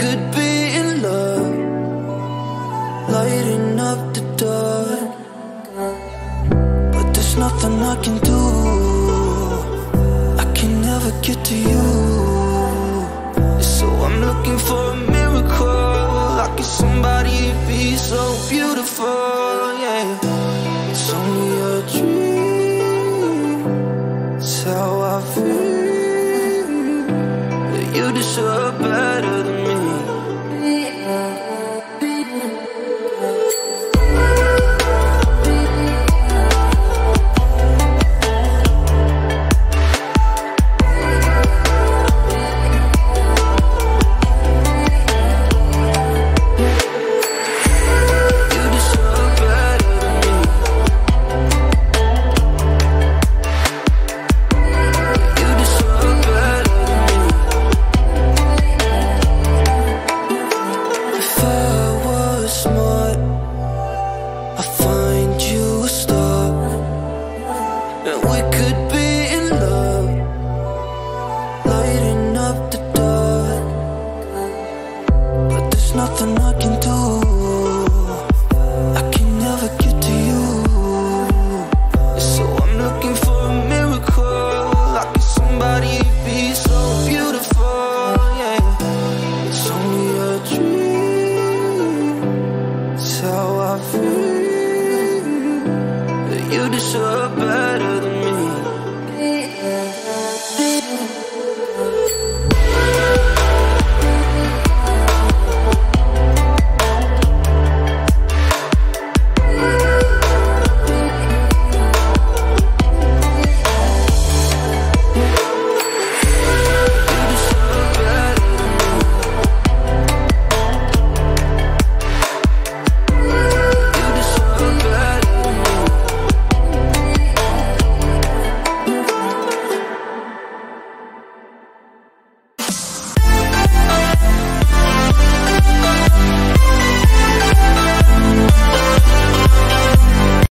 could be in love, lighting up the dark. But there's nothing I can do, I can never get to you. So I'm looking for a miracle, like somebody to be so beautiful, yeah. It's only a dream, it's how I feel. You deserve better than me. Nothing I can do.